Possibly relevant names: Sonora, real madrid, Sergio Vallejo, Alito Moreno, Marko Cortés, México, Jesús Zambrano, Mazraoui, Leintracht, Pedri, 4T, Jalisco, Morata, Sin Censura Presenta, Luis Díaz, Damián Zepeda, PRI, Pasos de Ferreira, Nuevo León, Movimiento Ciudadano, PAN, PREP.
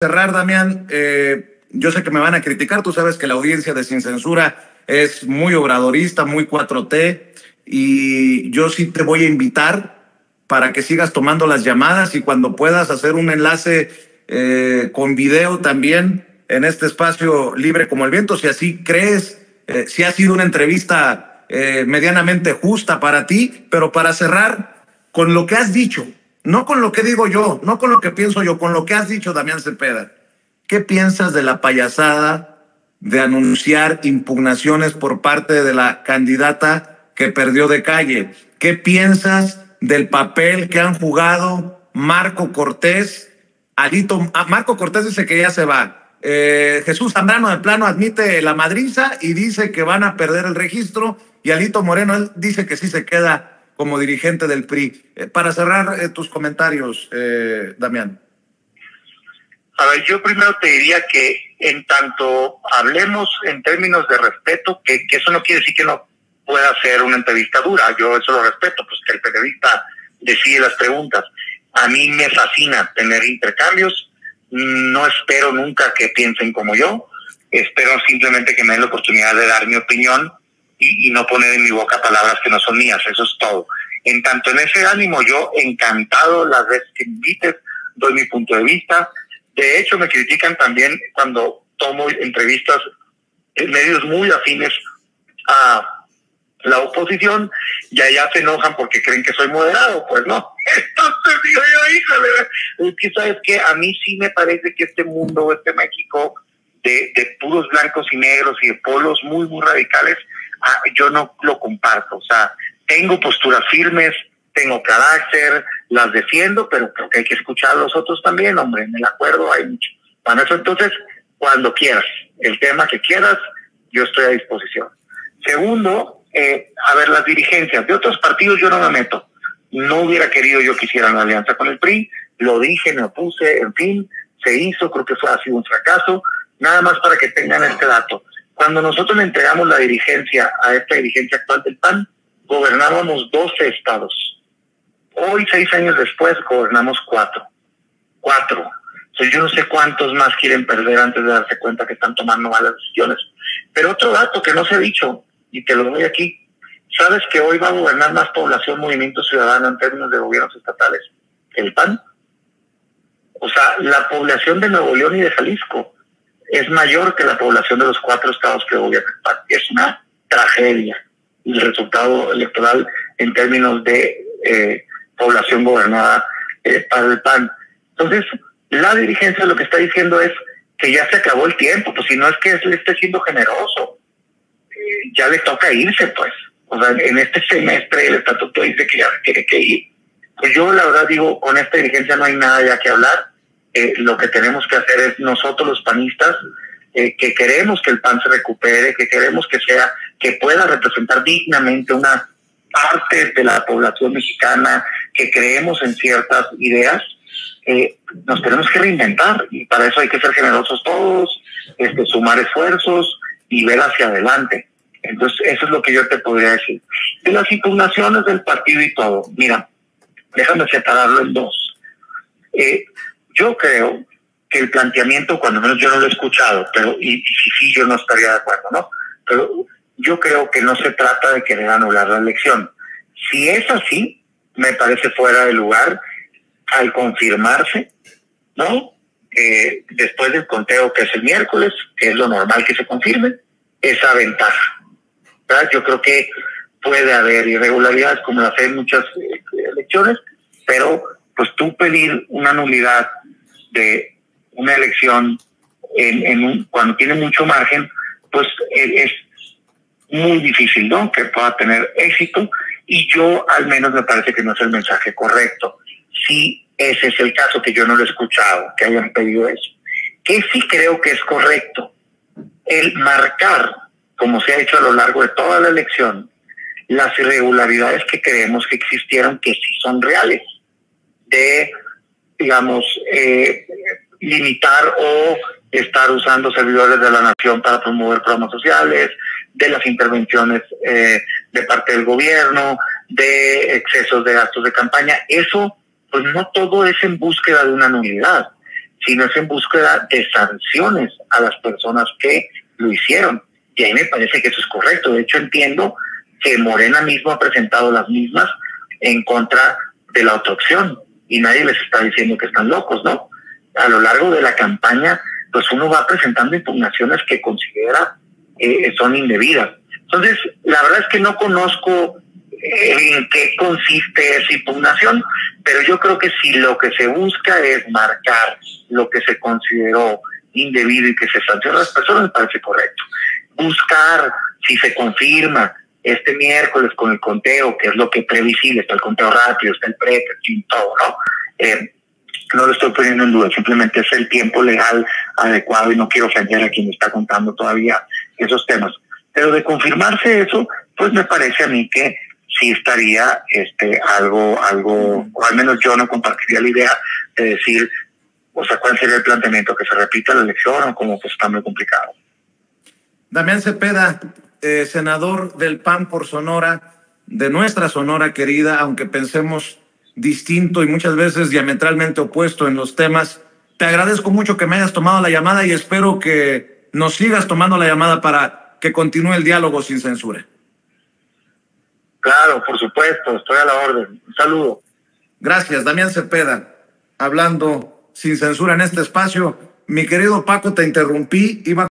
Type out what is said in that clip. Cerrar, Damián, yo sé que me van a criticar, tú sabes que la audiencia de Sin Censura es muy obradorista, muy 4T, y yo sí te voy a invitar para que sigas tomando las llamadas y cuando puedas hacer un enlace con video también en este espacio libre como el viento, si así crees, si ha sido una entrevista medianamente justa para ti, pero para cerrar con lo que has dicho. No con lo que digo yo, no con lo que pienso yo, con lo que has dicho, Damián Zepeda. ¿Qué piensas de la payasada de anunciar impugnaciones por parte de la candidata que perdió de calle? ¿Qué piensas del papel que han jugado Marko Cortés? Marko Cortés dice que ya se va. Jesús Zambrano de plano admite la madriza y dice que van a perder el registro. Y Alito Moreno, él dice que sí se queda como dirigente del PRI. Para cerrar tus comentarios, Damián. A ver, yo primero te diría que en tanto hablemos en términos de respeto, que eso no quiere decir que no pueda ser una entrevista dura, yo eso lo respeto, pues que el periodista decide las preguntas. A mí me fascina tener intercambios, no espero nunca que piensen como yo, espero simplemente que me den la oportunidad de dar mi opinión y no poner en mi boca palabras que no son mías, eso es todo. En tanto en ese ánimo, yo encantado las veces que invites, doy mi punto de vista. De hecho, me critican también cuando tomo entrevistas en medios muy afines a la oposición y allá se enojan porque creen que soy moderado, pues no. Entonces digo yo, híjole, es que sabes que a mí sí me parece que este mundo, este México de puros blancos y negros y de polos muy, muy radicales, yo no lo comparto, o sea, tengo posturas firmes, tengo carácter, las defiendo, pero creo que hay que escuchar a los otros también, hombre, en el acuerdo hay mucho. Para eso entonces, cuando quieras, el tema que quieras, yo estoy a disposición. Segundo, a ver, las dirigencias de otros partidos yo no me meto, no hubiera querido yo que hicieran una alianza con el PRI, lo dije, me opuse, en fin, se hizo, creo que ha sido un fracaso, nada más para que tengan este dato. Cuando nosotros le entregamos la dirigencia a esta dirigencia actual del PAN, gobernábamos 12 estados. Hoy, 6 años después, gobernamos 4. 4. Entonces, yo no sé cuántos más quieren perder antes de darse cuenta que están tomando malas decisiones. Pero otro dato que no se ha dicho, y te lo doy aquí, ¿sabes que hoy va a gobernar más población Movimiento Ciudadano en términos de gobiernos estatales que el PAN? O sea, la población de Nuevo León y de Jalisco es mayor que la población de los 4 estados que gobiernan. Es una tragedia el resultado electoral en términos de población gobernada para el PAN. Entonces, la dirigencia lo que está diciendo es que ya se acabó el tiempo, pues si no es que le esté siendo generoso, ya le toca irse, pues. O sea, en este semestre el estatuto dice que ya tiene que ir. Pues yo la verdad digo, con esta dirigencia no hay nada ya que hablar. Lo que tenemos que hacer es nosotros los panistas, que queremos que el PAN se recupere, que queremos que pueda representar dignamente una parte de la población mexicana, que creemos en ciertas ideas, nos tenemos que reinventar y para eso hay que ser generosos todos, sumar esfuerzos y ver hacia adelante. Entonces eso es lo que yo te podría decir. De las impugnaciones del partido y todo, mira, déjame separarlo en dos. Yo creo que el planteamiento, cuando menos yo no lo he escuchado, pero y si sí, yo no estaría de acuerdo, ¿no? Pero yo creo que no se trata de querer anular la elección. Si es así, me parece fuera de lugar al confirmarse, ¿no? Después del conteo que es el miércoles, que es lo normal que se confirme, esa ventaja, ¿verdad? Yo creo que puede haber irregularidades, como las hay en muchas elecciones, pero pues tú pedir una nulidad de una elección cuando tiene mucho margen, pues es muy difícil, ¿no?, que pueda tener éxito, y yo al menos me parece que no es el mensaje correcto. Sí, ese es el caso, que yo no lo he escuchado, que hayan pedido eso. Que sí creo que es correcto el marcar, como se ha hecho a lo largo de toda la elección, las irregularidades que creemos que existieron, que sí son reales, de digamos, limitar o estar usando servidores de la nación para promover programas sociales, de las intervenciones de parte del gobierno, de excesos de gastos de campaña. Eso, pues no todo es en búsqueda de una nulidad. sino es en búsqueda de sanciones a las personas que lo hicieron. Y ahí me parece que eso es correcto. De hecho, entiendo que Morena mismo ha presentado las mismas en contra de la autoacción y nadie les está diciendo que están locos, ¿no? A lo largo de la campaña, pues uno va presentando impugnaciones que considera son indebidas. Entonces, la verdad es que no conozco en qué consiste esa impugnación, pero yo creo que si lo que se busca es marcar lo que se consideró indebido y que se sancionan a las personas, me parece correcto. Buscar si se confirma este miércoles con el conteo, que es lo que es previsible, está el conteo rápido, está el PREP, en fin, todo, ¿no? No lo estoy poniendo en duda, simplemente es el tiempo legal adecuado y no quiero ofender a quien está contando todavía esos temas. Pero de confirmarse eso, pues me parece a mí que sí estaría algo, o al menos yo no compartiría la idea de decir, o sea, ¿cuál sería el planteamiento? ¿Que se repita la elección o como pues está muy complicado? Damián Zepeda, senador del PAN por Sonora, de nuestra Sonora querida, aunque pensemos distinto y muchas veces diametralmente opuesto en los temas, te agradezco mucho que me hayas tomado la llamada y espero que nos sigas tomando la llamada para que continúe el diálogo sin censura. Claro, por supuesto, estoy a la orden. Un saludo. Gracias, Damián Zepeda, hablando sin censura en este espacio. Mi querido Paco, te interrumpí, iba